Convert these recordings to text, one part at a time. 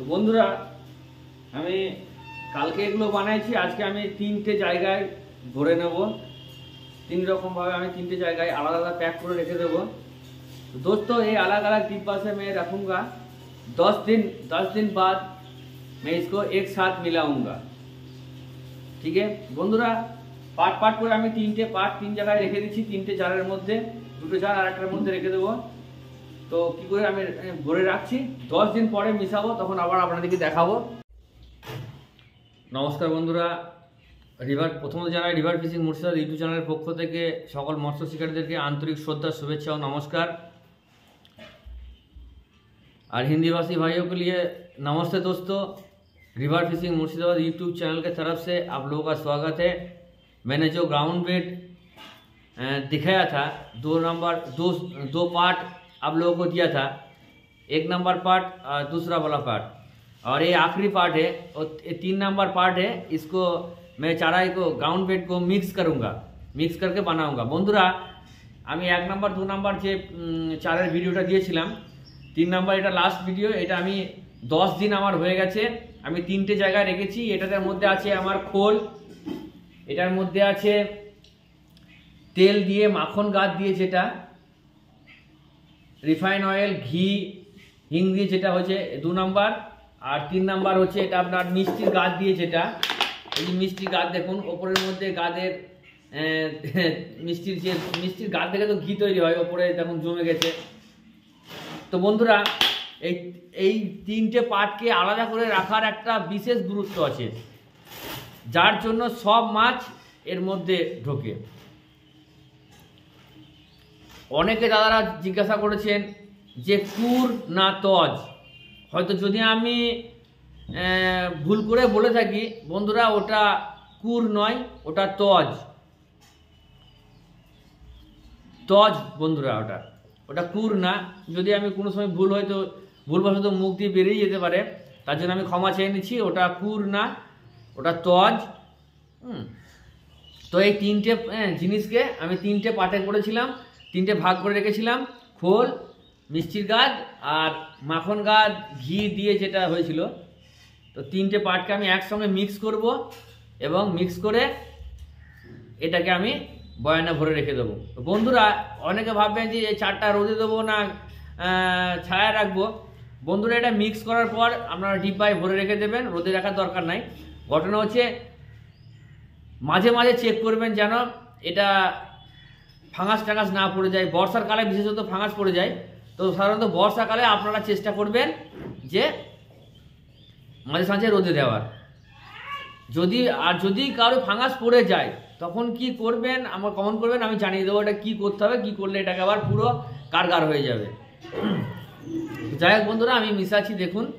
तो बंधुरा हमें कल के एगो बनाई आज के हमें तीनटे जगह भरे नेब तीन रकम भावे तीनटे जगह आलदा आलदा पैक कर रेखे देव। तो दोस्तों ये अलग अलग डिब्बा से मैं रखूँगा 10 दिन बाद मैं इसको एक साथ मिलाऊँगा। ठीक है बंधुरा पार्ट पार्ट कर हमें तीन जगह रेखे दीची तीनटे चार मध्य दुटो चार और एकटार मध्य रेखे देव। तो कि करे हमें भरे रखी 10 दिन पर मिसाबो तखन आबार आपनादेरके देखाबो। नमस्कार बंधुरा प्रथमत जानाई river fishing Murshidabad YouTube channel पक्ष थेके सकल मत्स्य शिकारीदेरके आंतरिक श्रद्धा शुभेच्छा और नमस्कार और हिंदीभाषी भाइयों के लिए नमस्ते। दोस्तों river fishing Murshidabad YouTube channel के तरफ से आप लोगों का स्वागत है। मैंने जो ग्राउंड बेट दिखाया था 2 पार्ट आप लोगों को दिया था, 1 नंबर पार्ट और दूसरा वाला पार्ट और ये आखिरी पार्ट है और 3 नंबर पार्ट है। इसको मैं चाराई को ग्राउंड बेट को मिक्स करूँगा, मिक्स करके बनाऊँगा। बंधुरा हमें 1 नम्बर 2 नम्बर जो चार भिडियोटा दिए 3 नम्बर ये लास्ट भिडियो ये 10 दिन हमारे गए हमें तीनटे जगह रेखे एटार मध्य आर खोल एटार मध्य आ तेल दिए माखन गाद दिए जेटा रिफाइन अएल घी हिंग दिए जेटा हो 2 नम्बर और 3 नम्बर होच्छे एटा आपनार मिष्टिर गाद दिए जेटा मिष्टिर गाद देखुन ओपरेर मध्य गादेर मिष्टिर गाद देखे तो घी तैरी हय ओपरे देखुन जमे गेछे। तो बंधुरा तीनटे पार्ट के आलादा करे राखार एकटा विशेष गुरुत्व आछे जार जन्य सब माछ एर मध्य ढोके। अनेके दादारा जिज्ञासा करेछेन जे कुर ना तज हयतो जदि आमी भूल करे बोले थाकि बंधुरा ओटा कुर नय ओटा तज तज बंधुरा ओटा ओटा कुर ना जदि आमी कोनो समय भूल हयतो भूलवशत मुख दिये बेरिये जेते पारे तार जन्य आमी क्षमा चेये निच्छि। ओटा कुर ना ওটা তজ। তো এই তিনটে জিনিসকে আমি তিনটে পার্টে করেছিলাম, তিনটে ভাগ করে রেখেছিলাম খোল মিষ্টির গাদ আর মাখন গাদ ঘি দিয়ে যেটা হয়েছিল। তো তিনটে পার্টকে আমি একসঙ্গে মিক্স করব এবং মিক্স করে এটাকে আমি বয়ানে ভরে রেখে দেবো। বন্ধুরা অনেকে ভাববেন যে এই চারটা রোদে দেবো না ছায়া রাখবো। বন্ধুরা এটা মিক্স করার পর আপনারা ডিব্বায় ভরে রেখে দেবেন, রোদে রাখার দরকার নাই। घटना हे माझे माझे चेक करबें जान एटा फांगास टांगास ना पड़े जाए, बर्षाकाले विशेषत फांगास पड़े जाए। तो साधारण बर्षाकाले आपनारा चेष्टा करबें जे माझे साँझे रोदे देवार। जदि कारो फांगास पड़े जाए तखन कि करबें आमार कमेंट करबें आमि जानिये देबो एटा कि करते होबे, कि करले एटाके आबार पुरो कारगार हये जाबे। जाय बंधुरा आमि मिशाछि देखुन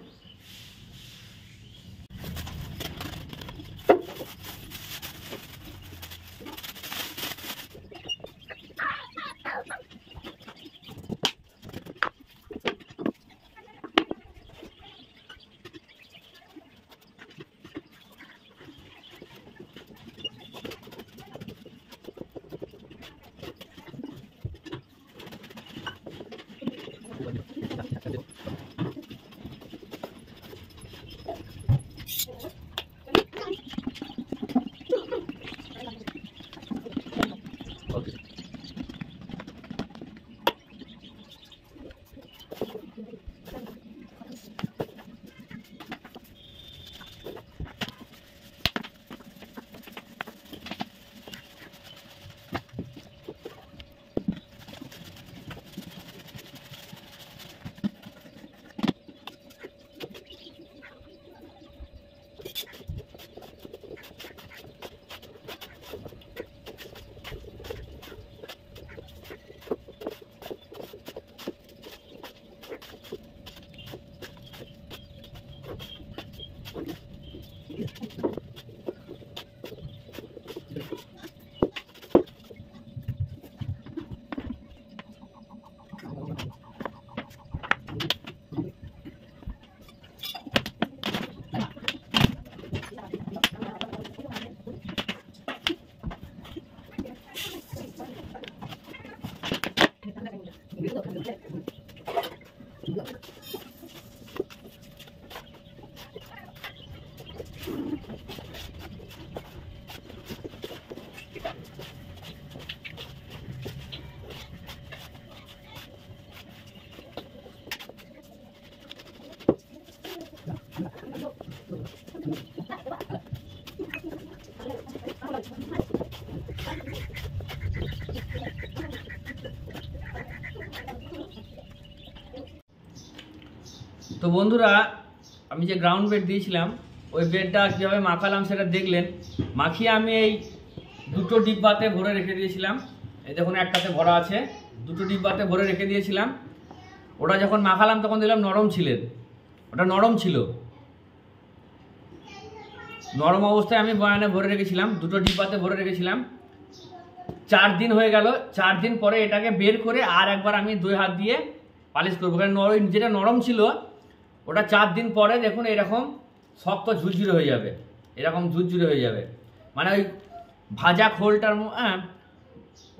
तो बंधुरा आमी जे ग्राउंड बेट दिएछिलाम ओई बेटटा किभाबे माखालाम सेटा देखलेन। माखिए आमी एई दुटो डिब्बाते भरे रेखे दिएछिलाम। एई देखुन एकटाते भरा आछे, दुटो डिब्बाते भरे रेखे दिएछिलाम। ओटा जखन माखालाम तखन देखलाम नरम छिलेन, ओटा नरम छिलो, नरम अवस्थाय आमी बयाने भरे रेखेछिलाम, दुटो डिब्बाते भरे रेखेछिलाम। 4 दिन হয়ে গেল। 4 दिन পরে এটাকে বের করে আর একবার আমি দুই হাত দিয়ে পালিশ করব, কারণ যেটা নরম ছিল ওটা 4 दिन পরে দেখুন এরকম শক্ত ঝুরঝুরে হয়ে যাবে, এরকম ঝুরঝুরে হয়ে যাবে। মানে ওই ভাজা খোলটার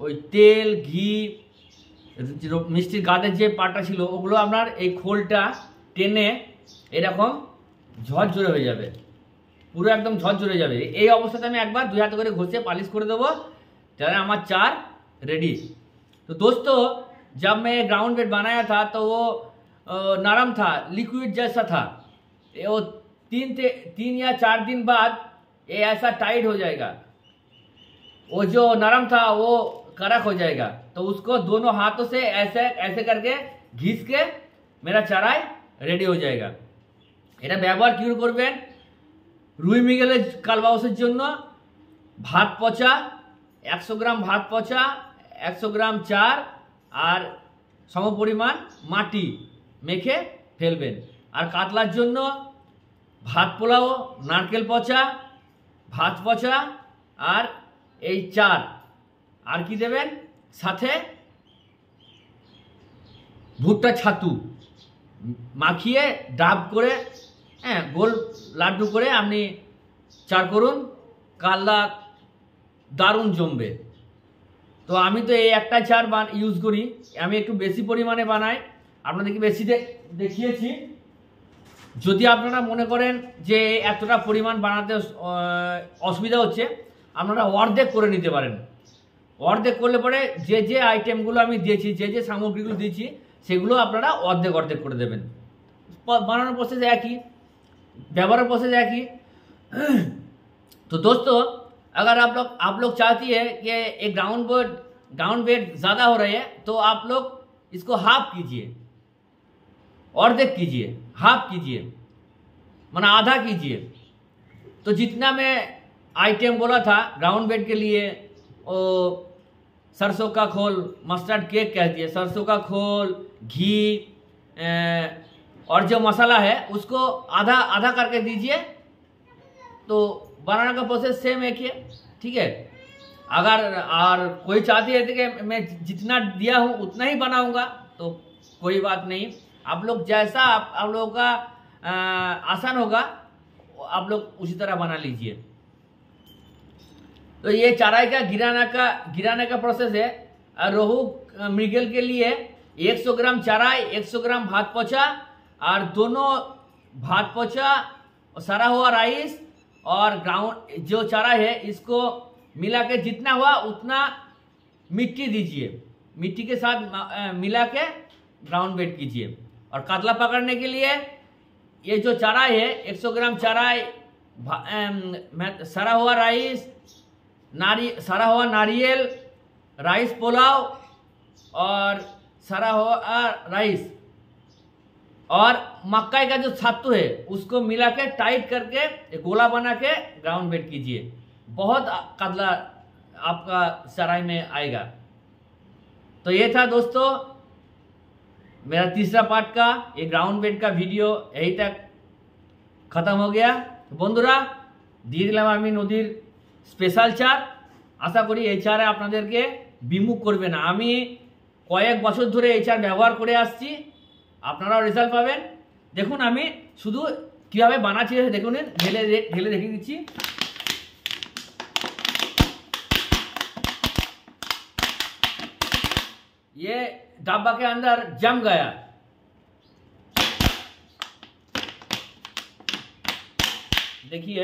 ওই তেল ঘি মিষ্টির গাদের যে পাটা ছিল ওগুলো আপনার এই খোলটা টেনে এরকম ঝরঝরে হয়ে যাবে, পুরো একদম ঝরঝরে হয়ে যাবে। এই অবস্থাতে আমি একবার দুই হাত করে ঘষে পালিশ করে দেবো। चले हमारा 4 रेडी। तो दोस्तों जब मैं ग्राउंड बेट बनाया था तो वो नरम था, लिक्विड जैसा था। वो 3 या 4 दिन बाद ये ऐसा टाइट हो जाएगा, वो जो नरम था वो कड़क हो जाएगा। तो उसको दोनों हाथों से ऐसे ऐसे करके घिस के मेरा चाराई रेडी हो जाएगा। এটা ব্যবহার কিউর করবেন রুই মিগেলের কালবাউসের জন্য। ভাত পচা 100 ग्राम भात पचा, 100 ग्राम चार और समपरिमाण माटी मेखे फेलबें। और कातलार जन्य भात पोलाओ, नारकेल पचा, भात पचा और ये चार और कि देवें साथे भुट्टा छातु माखिए डाब करे गोल लाड्डू करे आपनी चार करुन, काल्ला दारुण जमबे। तो आमी तो एक चार बार यूज करी, आमी एक बेशी परिमाणे बनाई, आपनादेरके बेशी देखिएछि। यदि आपनारा मने करें जे एतटा परिमाण बनाते असुविधा होच्छे आपनारा अर्धेक करे निते पारेन। अर्धेक करले परे जे जे आइटेमगुलो आमी दिएछि, जे जे सामग्रीगुलो दिएछि सेगुलो आपनारा अर्धेक अर्धेक करे देबेन। बनानोर प्रसेस एकई, व्यवहारेर प्रसेस एकई। तो दोस्तों अगर आप लोग चाहती है कि एक ग्राउंड बेट ज़्यादा हो रही है तो आप लोग इसको हाफ कीजिए, अर्धेक कीजिए, हाफ कीजिए, माना आधा कीजिए। तो जितना मैं आइटम बोला था ग्राउंड बेट के लिए, ओ सरसों का खोल, मस्टर्ड केक कह दिए, सरसों का खोल, घी और जो मसाला है उसको आधा आधा करके दीजिए। तो बनाने का प्रोसेस सेम एक ही है, ठीक है। अगर और कोई चाहती है कि मैं जितना दिया हूँ उतना ही बनाऊँगा तो कोई बात नहीं। आप लोग जैसा आप लोगों का आसान होगा आप लोग उसी तरह बना लीजिए। तो ये चाराई का गिराने का प्रोसेस है। और रोहू मृगल के लिए 100 ग्राम चाराई, 100 ग्राम भात पोचा और दोनों भात पोचा सड़ा हुआ राइस और ग्राउंड जो चारा है इसको मिला के जितना हुआ उतना मिट्टी दीजिए, मिट्टी के साथ मिला के ग्राउंड बेट कीजिए। और कातला पकड़ने के लिए ये जो चारा है 100 ग्राम चारा, सड़ा हुआ राइस, सड़ा हुआ नारियल, राइस पुलाव और सड़ा हुआ राइस और मक्का का जो छातु है उसको मिला के टाइट करके गोला बना के ग्राउंड बेट कीजिए। बहुत कतला आपका सराय में आएगा। तो ये था दोस्तों मेरा तीसरा पार्ट का ये ग्राउंड बेट का वीडियो, यहीं तक खत्म हो गया। तो बंधुरा दिए दिलाम आमी नदीर स्पेशल चार। आशा करी এই চারে আপনাদেরকে বিমুখ করবে না। আমি কয়েক বছর ধরে এই চার ব্যবহার করে আসছি, আপনারাও রেজাল্ট পাবেন। দেখুন আমি শুধু কিভাবে বানাচ্ছি দেখুন, ঢেলে দেখিয়ে দিচ্ছি। ये डब्बा के अंदर जम गया। देखिए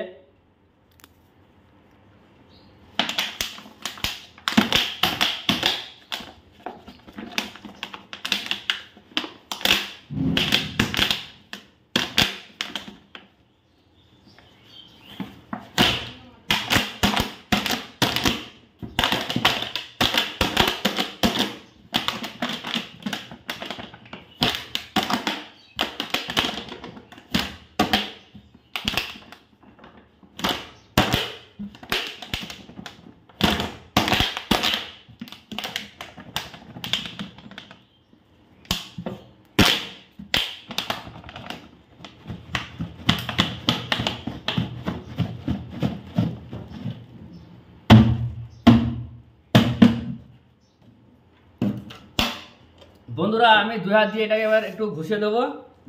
বন্ধুরা আমি দুই হাত দিয়ে এটাকে এবার একটু ঘষে দেবো।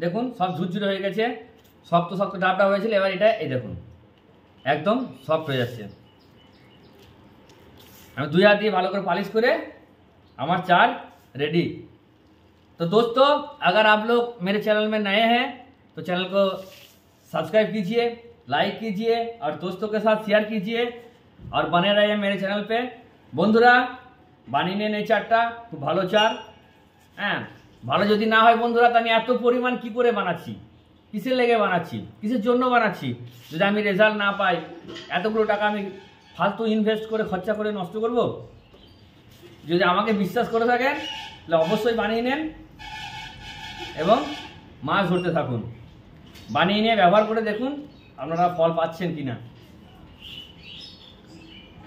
দেখুন সব ঝুরঝুরে হয়ে গেছে, শক্ত শক্ত ডাবটা হয়েছিল। এবার এটা এই দেখুন একদম সফট হয়ে যাচ্ছে। আমি দুই হাত দিয়ে ভালো করে পালিশ করে আমার चार रेडी। तो दोस्तों अगर आप लोग मेरे चैनल में नए हैं तो चैनल को सब्सक्राइब कीजिए, लाइक कीजिए और दोस्तों के साथ शेयर कीजिए और बने रहिए मेरे चैनल पे। बंधुरा বানিয়ে নেই চারটা খুব ভালো চার। হ্যাঁ ভালো যদি না হয় বন্ধুরা আমি এত পরিমাণ কি করে বানাচ্ছি, কিসের লেগে বানাচ্ছি, কিসের জন্য বানাচ্ছি? যদি আমি রেজাল্ট না পাই এতগুলো টাকা আমি ফালতু ইনভেস্ট করে খরচা করে নষ্ট করব? যদি আমাকে বিশ্বাস করে থাকেন তাহলে অবশ্যই বানিয়ে নেন এবং মাছ ধরতে থাকুন। বানিয়ে নিয়ে ব্যবহার করে দেখুন আপনারা ফল পাচ্ছেন কিনা।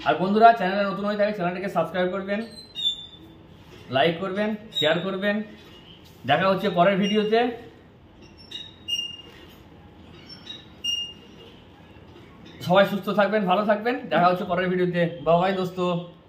আর বন্ধুরা চ্যানেলে নতুন হয়ে থাকে চ্যানেলটাকে সাবস্ক্রাইব করবেন, লাইক করবেন, শেয়ার করবেন। দেখা হচ্ছে পরের ভিডিওতে। সবাই সুস্থ থাকবেন, ভালো থাকবেন। দেখা হচ্ছে পরের ভিডিওতে। বাই বাই দোস্ত।